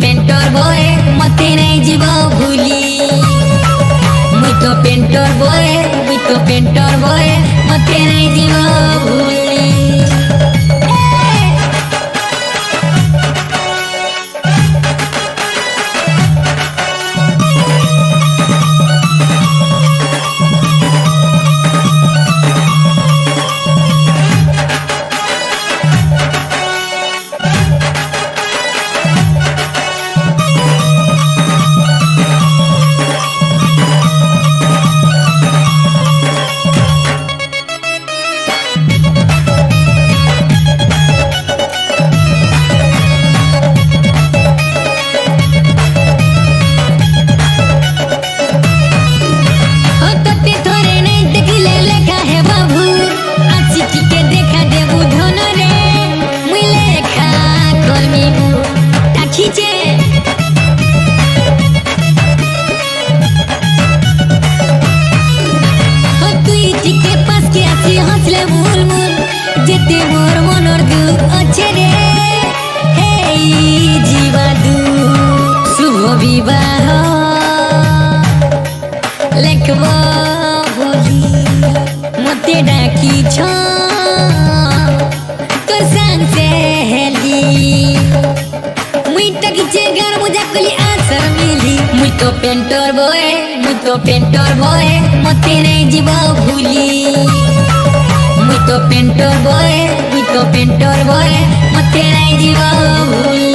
Painter बोए मते नहीं जीव भूली मुई तो पेंटर बोए मुई तो पेंटर बोए मते नहीं जीव भूली। पेंटर बोए मते नहीं जीव भूली मुई तो पेंटर बोए मुई तो पेंटर बोए मते नहीं जीव भूली।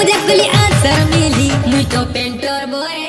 मुझे गली आसर मिली मुझे तो पेंटर बोए।